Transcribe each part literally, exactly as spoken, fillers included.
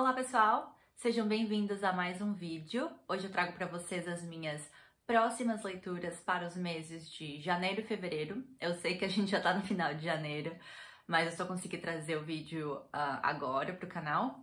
Olá pessoal, sejam bem-vindos a mais um vídeo. Hoje eu trago para vocês as minhas próximas leituras para os meses de janeiro e fevereiro. Eu sei que a gente já está no final de janeiro, mas eu só consegui trazer o vídeo uh, agora para o canal.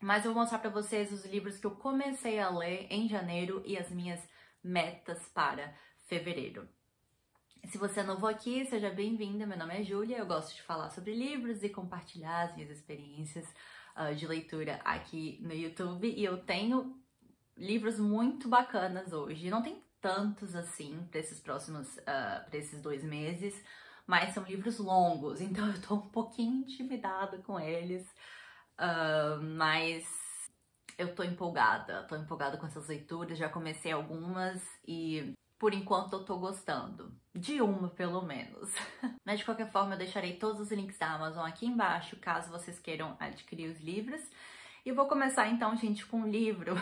Mas eu vou mostrar para vocês os livros que eu comecei a ler em janeiro e as minhas metas para fevereiro. Se você é novo aqui, seja bem-vinda. Meu nome é Júlia, eu gosto de falar sobre livros e compartilhar as minhas experiências uh, de leitura aqui no YouTube. E eu tenho livros muito bacanas hoje. Não tem tantos assim para esses próximos, uh, para esses dois meses, mas são livros longos, então eu tô um pouquinho intimidada com eles. Uh, mas eu tô empolgada, tô empolgada com essas leituras, já comecei algumas e por enquanto eu tô gostando, de uma pelo menos. Mas de qualquer forma eu deixarei todos os links da Amazon aqui embaixo, caso vocês queiram adquirir os livros. E vou começar então, gente, com um livro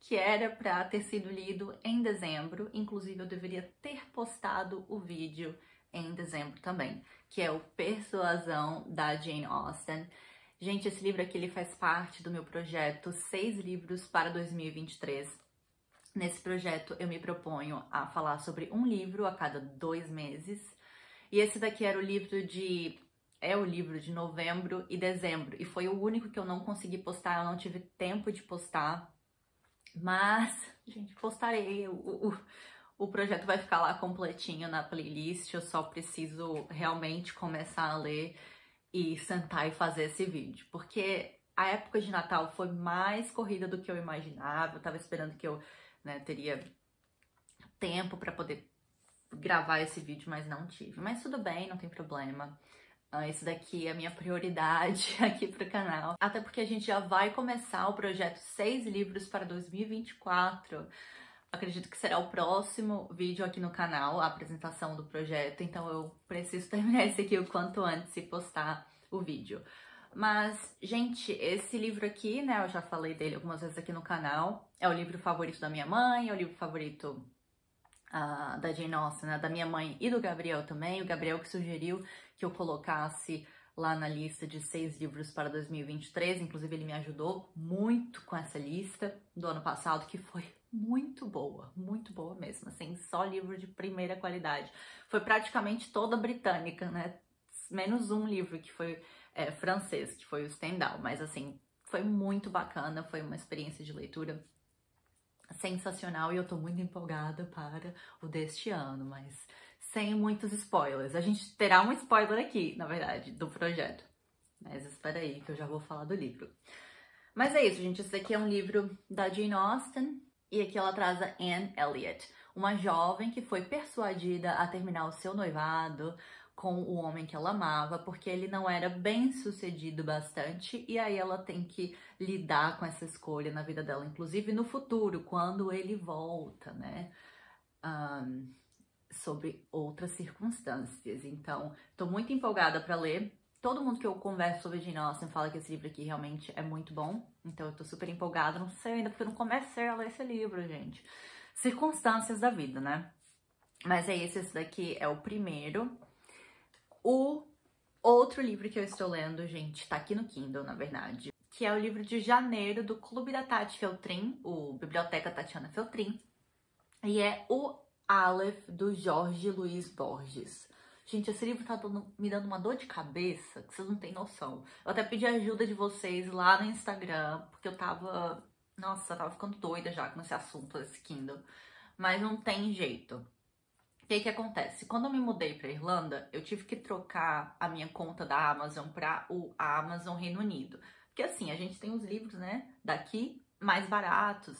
que era pra ter sido lido em dezembro, inclusive eu deveria ter postado o vídeo em dezembro também, que é o Persuasion, da Jane Austen. Gente, esse livro aqui ele faz parte do meu projeto Seis Livros para dois mil e vinte e três. Nesse projeto eu me proponho a falar sobre um livro a cada dois meses. E esse daqui era o livro de... é o livro de novembro e dezembro. E foi o único que eu não consegui postar, eu não tive tempo de postar. Mas, gente, postarei. O, o, o projeto vai ficar lá completinho na playlist. Eu só preciso realmente começar a ler e sentar e fazer esse vídeo, porque a época de Natal foi mais corrida do que eu imaginava. Eu tava esperando que eu, né, teria tempo para poder gravar esse vídeo, mas não tive. Mas tudo bem, não tem problema. Uh, isso daqui é a minha prioridade aqui pro canal. Até porque a gente já vai começar o projeto Seis Livros para dois mil e vinte e quatro. Acredito que será o próximo vídeo aqui no canal, a apresentação do projeto, então eu preciso terminar esse aqui o quanto antes e postar o vídeo. Mas, gente, esse livro aqui, né, eu já falei dele algumas vezes aqui no canal, é o livro favorito da minha mãe, é o livro favorito uh, da Jane Austen, né, da minha mãe e do Gabriel também. O Gabriel que sugeriu que eu colocasse lá na lista de seis livros para dois mil e vinte e três, inclusive ele me ajudou muito com essa lista do ano passado, que foi muito boa, muito boa mesmo, assim, só livro de primeira qualidade. Foi praticamente toda britânica, né, menos um livro que foi é, francês, que foi o Stendhal, mas assim, foi muito bacana, foi uma experiência de leitura sensacional e eu tô muito empolgada para o deste ano, mas sem muitos spoilers. A gente terá um spoiler aqui, na verdade, do projeto, mas espera aí que eu já vou falar do livro. Mas é isso, gente, esse aqui é um livro da Jane Austen. E aqui ela traz a Anne Elliot, uma jovem que foi persuadida a terminar o seu noivado com o homem que ela amava, porque ele não era bem sucedido bastante, e aí ela tem que lidar com essa escolha na vida dela, inclusive no futuro, quando ele volta, né? Um, sobre outras circunstâncias. Então, tô muito empolgada para ler. Todo mundo que eu converso sobre Jane Austen fala que esse livro aqui realmente é muito bom. Então eu tô super empolgada, não sei ainda porque eu não comecei a ler esse livro, gente. Circunstâncias da vida, né? Mas é esse, esse daqui é o primeiro. O outro livro que eu estou lendo, gente, tá aqui no Kindle, na verdade. Que é o livro de janeiro do Clube da Tati Feltrin, o Biblioteca Tatiana Feltrin. E é O Aleph, do Jorge Luis Borges. Gente, esse livro tá dando, me dando uma dor de cabeça que vocês não têm noção. Eu até pedi a ajuda de vocês lá no Instagram, porque eu tava... Nossa, eu tava ficando doida já com esse assunto desse Kindle. Mas não tem jeito. O que que acontece? Quando eu me mudei pra Irlanda, eu tive que trocar a minha conta da Amazon pra o Amazon Reino Unido. Porque assim, a gente tem os livros, né, daqui mais baratos.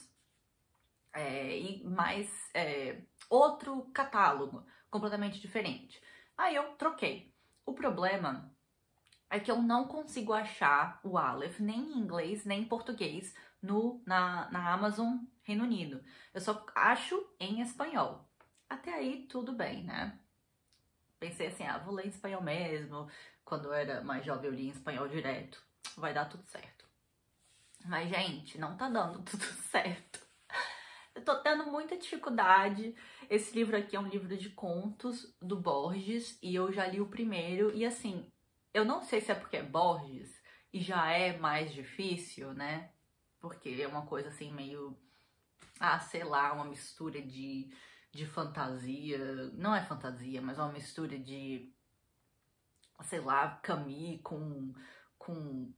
É, e mais... É, outro catálogo completamente diferente. Aí eu troquei. O problema é que eu não consigo achar o Aleph nem em inglês, nem em português no, na, na Amazon Reino Unido. Eu só acho em espanhol. Até aí tudo bem, né? Pensei assim, ah, vou ler em espanhol mesmo. Quando eu era mais jovem eu li em espanhol direto. Vai dar tudo certo. Mas, gente, não tá dando tudo certo. Eu tô tendo muita dificuldade. Esse livro aqui é um livro de contos do Borges e eu já li o primeiro. E assim, eu não sei se é porque é Borges e já é mais difícil, né? Porque é uma coisa assim meio, ah, sei lá, uma mistura de, de fantasia, não é fantasia, mas uma mistura de, sei lá, Camus com, com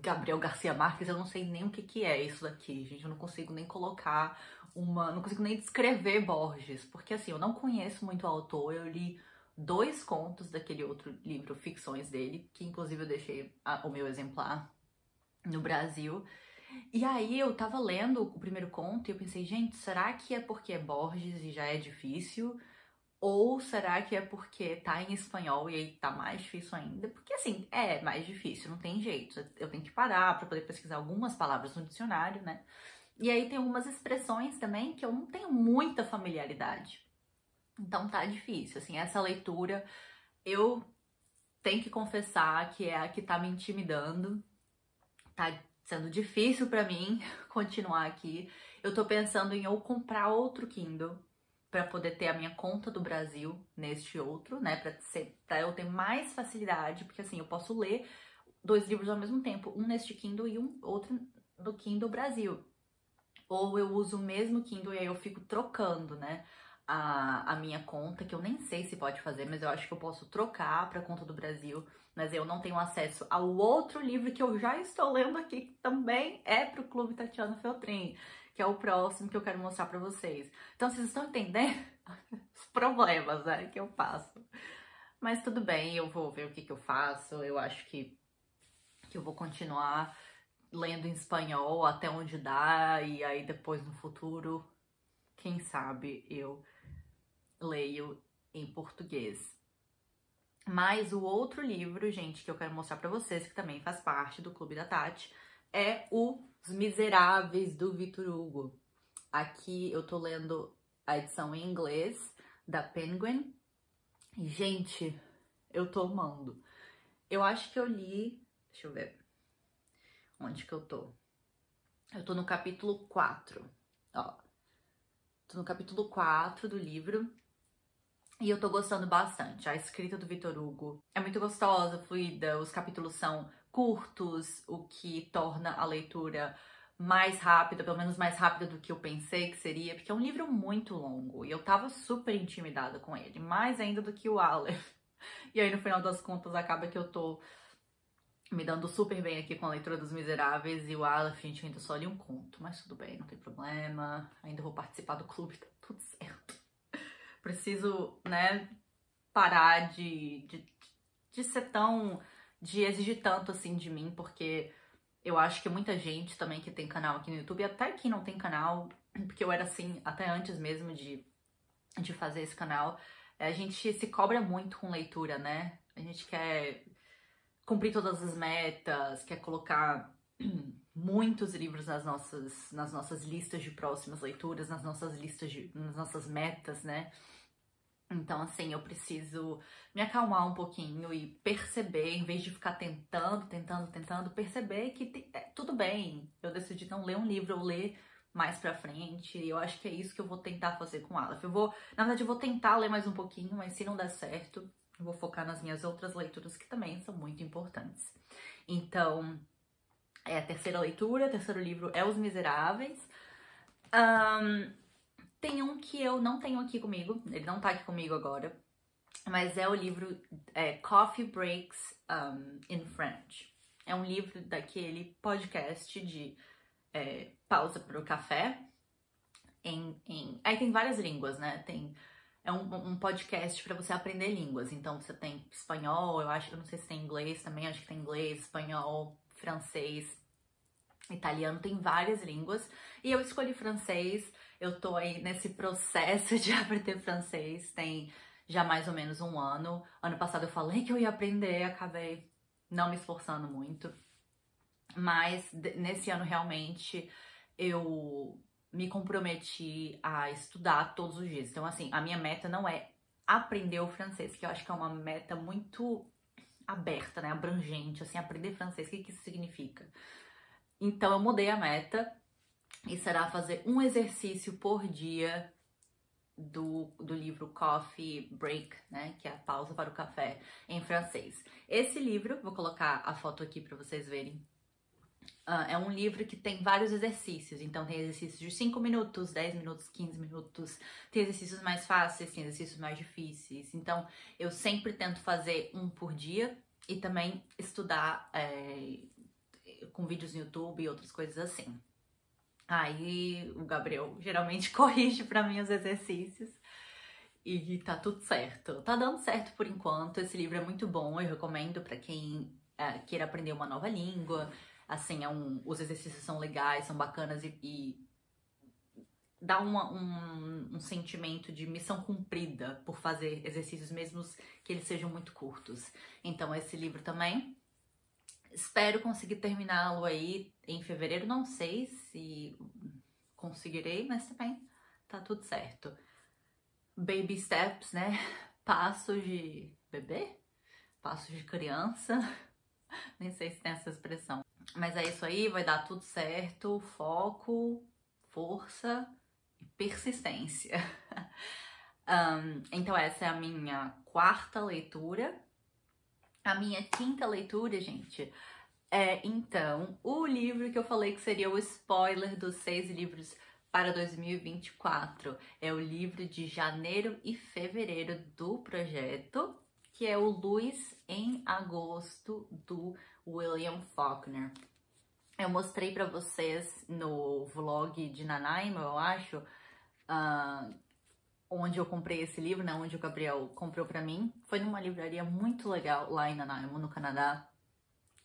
Gabriel Garcia Marques. Eu não sei nem o que que é isso daqui, gente, eu não consigo nem colocar uma, não consigo nem descrever Borges, porque assim, eu não conheço muito o autor, eu li dois contos daquele outro livro, Ficções dele, que inclusive eu deixei a, o meu exemplar no Brasil. E aí eu tava lendo o primeiro conto e eu pensei, gente, será que é porque é Borges e já é difícil? Ou será que é porque tá em espanhol e aí tá mais difícil ainda? Porque assim, é mais difícil, não tem jeito. Eu tenho que parar pra poder pesquisar algumas palavras no dicionário, né? E aí tem algumas expressões também que eu não tenho muita familiaridade. Então tá difícil, assim, essa leitura eu tenho que confessar que é a que tá me intimidando. Tá sendo difícil pra mim continuar aqui. Eu tô pensando em ou comprar outro Kindle pra poder ter a minha conta do Brasil neste outro, né? Pra, ser, pra eu ter mais facilidade, porque assim, eu posso ler dois livros ao mesmo tempo, um neste Kindle e um outro do Kindle Brasil. Ou eu uso o mesmo Kindle e aí eu fico trocando, né? A, a minha conta, que eu nem sei se pode fazer, mas eu acho que eu posso trocar para a conta do Brasil, mas eu não tenho acesso ao outro livro que eu já estou lendo aqui, que também é para o Clube Tatiana Feltrin, que é o próximo que eu quero mostrar para vocês. Então, vocês estão entendendo os problemas, né, que eu passo. Mas tudo bem, eu vou ver o que, que eu faço, eu acho que, que eu vou continuar lendo em espanhol até onde dá, e aí depois no futuro, quem sabe eu leio em português. Mas o outro livro, gente, que eu quero mostrar pra vocês, que também faz parte do Clube da Tati, é o Os Miseráveis, do Victor Hugo. Aqui eu tô lendo a edição em inglês, da Penguin. Gente, eu tô amando. Eu acho que eu li... Deixa eu ver. Onde que eu tô? Eu tô no capítulo quatro. Ó. Tô no capítulo quatro do livro e eu tô gostando bastante. A escrita do Victor Hugo é muito gostosa, fluida, os capítulos são curtos, o que torna a leitura mais rápida, pelo menos mais rápida do que eu pensei que seria, porque é um livro muito longo e eu tava super intimidada com ele, mais ainda do que o Aleph. E aí no final das contas acaba que eu tô me dando super bem aqui com a leitura dos Miseráveis e o Aleph, gente, eu ainda só li um conto, mas tudo bem, não tem problema, ainda vou participar do clube, tá tudo certo. Preciso, né, parar de, de, de ser tão, de exigir tanto assim de mim, porque eu acho que muita gente também que tem canal aqui no YouTube, até quem não tem canal, porque eu era assim até antes mesmo de, de fazer esse canal, a gente se cobra muito com leitura, né, a gente quer cumprir todas as metas, quer colocar muitos livros nas nossas, nas nossas listas de próximas leituras, nas nossas listas de, nas nossas metas, né? Então, assim, eu preciso me acalmar um pouquinho e perceber, em vez de ficar tentando, tentando, tentando, perceber que te, é, tudo bem, eu decidi não ler um livro, eu ler mais pra frente, e eu acho que é isso que eu vou tentar fazer com o Aleph. Eu vou, na verdade, eu vou tentar ler mais um pouquinho, mas se não der certo, eu vou focar nas minhas outras leituras, que também são muito importantes. Então, é a terceira leitura, o terceiro livro é Os Miseráveis. Um, tem um que eu não tenho aqui comigo, ele não tá aqui comigo agora, mas é o livro é, Coffee Breaks um, in French. É um livro daquele podcast de é, pausa para o café. Em, em... Aí tem várias línguas, né? Tem... É um, um podcast para você aprender línguas, então você tem espanhol, eu acho, eu não sei se tem inglês também, acho que tem inglês, espanhol, francês, italiano, tem várias línguas. E eu escolhi francês, eu tô aí nesse processo de aprender francês, tem já mais ou menos um ano. Ano passado eu falei que eu ia aprender, acabei não me esforçando muito, mas nesse ano realmente eu... me comprometi a estudar todos os dias. Então, assim, a minha meta não é aprender o francês, que eu acho que é uma meta muito aberta, né? Abrangente, assim, aprender francês, o que, que isso significa? Então, eu mudei a meta e será fazer um exercício por dia do, do livro Coffee Break, né, que é a pausa para o café em francês. Esse livro, vou colocar a foto aqui para vocês verem, Uh, é um livro que tem vários exercícios, então tem exercícios de cinco minutos, dez minutos, quinze minutos, tem exercícios mais fáceis, tem exercícios mais difíceis, então eu sempre tento fazer um por dia e também estudar é, com vídeos no YouTube e outras coisas assim. Aí o Gabriel geralmente corrige pra mim os exercícios e tá tudo certo, tá dando certo por enquanto. Esse livro é muito bom, eu recomendo pra quem é, queira aprender uma nova língua. Assim, é um, os exercícios são legais, são bacanas e, e dá uma, um, um sentimento de missão cumprida por fazer exercícios, mesmo que eles sejam muito curtos. Então, esse livro também. Espero conseguir terminá-lo aí em fevereiro. Não sei se conseguirei, mas também tá tudo certo. Baby steps, né? Passos de bebê, passos de criança. Nem sei se tem essa expressão. Mas é isso aí, vai dar tudo certo. Foco, força e persistência. um, então essa é a minha quarta leitura. A minha quinta leitura, gente, é então o livro que eu falei que seria o spoiler dos seis livros para dois mil e vinte e quatro. É o livro de janeiro e fevereiro do projeto, que é o Luz em Agosto, do William Faulkner. Eu mostrei pra vocês no vlog de Nanaimo, eu acho, uh, onde eu comprei esse livro, né, onde o Gabriel comprou pra mim. Foi numa livraria muito legal lá em Nanaimo, no Canadá.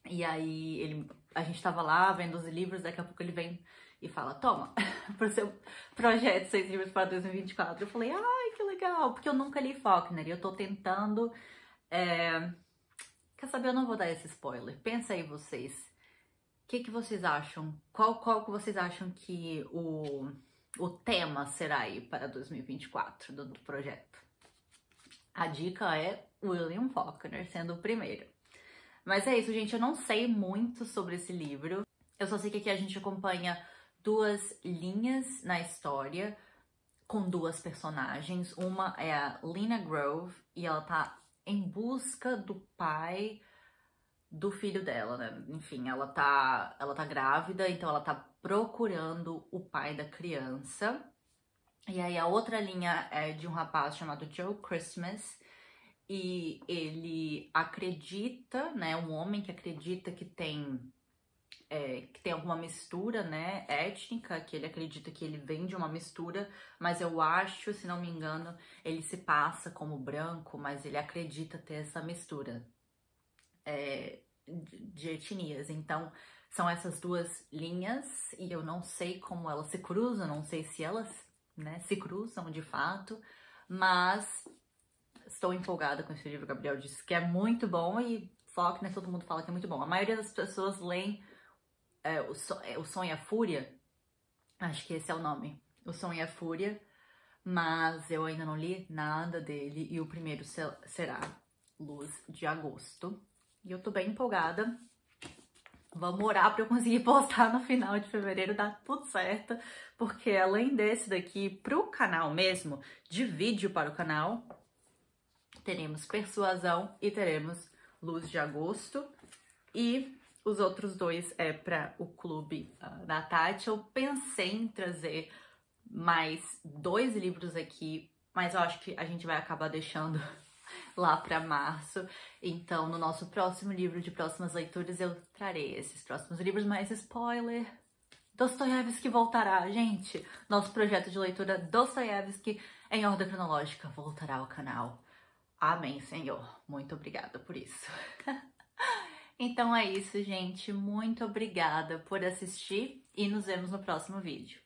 E aí ele, a gente tava lá vendo os livros, daqui a pouco ele vem e fala, toma, pro seu projeto, seis livros para dois mil e vinte e quatro. Eu falei, ai, que legal, porque eu nunca li Faulkner e eu tô tentando... É... Quer saber? Eu não vou dar esse spoiler. Pensa aí vocês. O que, que vocês acham? Qual, qual que vocês acham que o, o tema será aí para dois mil e vinte e quatro do, do projeto? A dica é William Faulkner sendo o primeiro. Mas é isso, gente. Eu não sei muito sobre esse livro. Eu só sei que aqui a gente acompanha duas linhas na história com duas personagens. Uma é a Lena Grove e ela tá... em busca do pai do filho dela, né? Enfim, ela tá, ela tá grávida, então ela tá procurando o pai da criança. E aí a outra linha é de um rapaz chamado Joe Christmas, e ele acredita, né? Um homem que acredita que tem, é, que tem alguma mistura, né? Étnica, que ele acredita que ele vem de uma mistura, mas eu acho, se não me engano, ele se passa como branco, mas ele acredita ter essa mistura é, de etnias. Então, são essas duas linhas e eu não sei como elas se cruzam, não sei se elas, né, se cruzam de fato, mas estou empolgada com esse livro. Gabriel disse que é muito bom e Faulkner, né, todo mundo fala que é muito bom. A maioria das pessoas lê É, o, so, é, o Sonho e a Fúria, acho que esse é o nome, O Sonho e a Fúria, mas eu ainda não li nada dele e o primeiro se, será Luz de Agosto. E eu tô bem empolgada, vamos orar pra eu conseguir postar no final de fevereiro, dá tudo certo, porque além desse daqui pro canal mesmo, de vídeo para o canal, teremos Persuasão e teremos Luz de Agosto e... os outros dois é para o clube uh, da Tati. Eu pensei em trazer mais dois livros aqui, mas eu acho que a gente vai acabar deixando lá para março. Então, no nosso próximo livro de próximas leituras, eu trarei esses próximos livros. Mas, spoiler, Dostoiévski voltará, gente! Nosso projeto de leitura Dostoiévski em ordem cronológica voltará ao canal. Amém, Senhor! Muito obrigada por isso. Então é isso, gente. Muito obrigada por assistir e nos vemos no próximo vídeo.